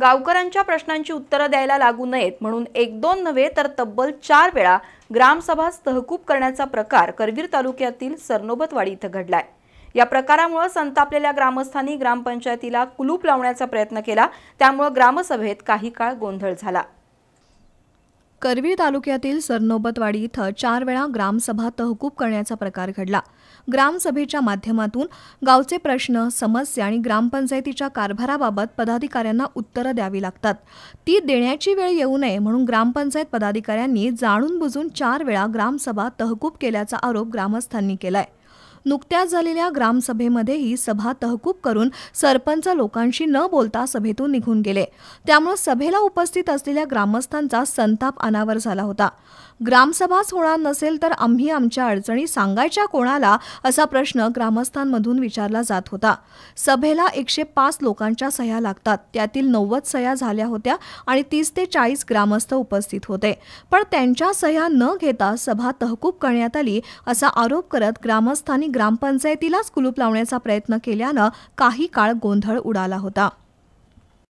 गावकऱ्यांच्या प्रश्नांची उत्तरे द्यायला लागू नयेत म्हणून एक दोन नवे तर तब्बल 4 वेळा ग्रामसभा तहकूब करण्याचा प्रकार करवीर तालुक्यातील सरनोबतवाडी इथे घडलाय। या प्रकारामुळे संतापलेल्या ग्रामस्थांनी ग्रामपंचायतीला कुलूप लावण्याचा प्रयत्न केला, त्यामुळे ग्रामसभेत काही काळ गोंधळ झाला। करवीर तालुक्यातील सरनोबतवाडी इथं 4 वेळा ग्रामसभा तहकूब करण्याचा प्रकार घडला। ग्रामसभेच्या माध्यमातून गावचे प्रश्न, समस्या आणि ग्रामपंचायतीच्या कारभाराबाबत पदाधिकाऱ्यांना उत्तरे द्यावी लागतात। ती देण्याची वेळ येऊ नये म्हणून ग्रामपंचायत पदाधिकाऱ्यांनी जाणून बुजून 4 वेळा ग्रामसभा तहकूब केल्याचा आरोप ग्रामस्थांनी केलाय। नुकत्याच झालेल्या ग्रामसभेमध्येही सभा तहकूब करून सरपंच लोकांशी न बोलता सभेतून निघून गेले, त्यामुळे सभेला उपस्थित असलेल्या ग्रामस्थांचा संताप अनावर झाला होता। ग्रामसभाच होणार नसेल तर आम्ही आमच्या अडचणी सांगायच्या कोणाला, असा प्रश्न ग्रामस्थांमधून विचारला जात होता। सभेला 105 लोकांच्या सह्या लागतात, त्यातील 90 सह्या झाल्या होत्या आणि 30 ते 40 ग्रामस्थ उपस्थित होते, पण त्यांच्या सह्या न घेता सभा तहकूब करण्यात आली असा आरोप करत ग्रामस्थांनी ग्रामपंचायतीलाच कुलूप लावण्याचा प्रयत्न केल्याने काही काळ गोंधळ उडाला होता।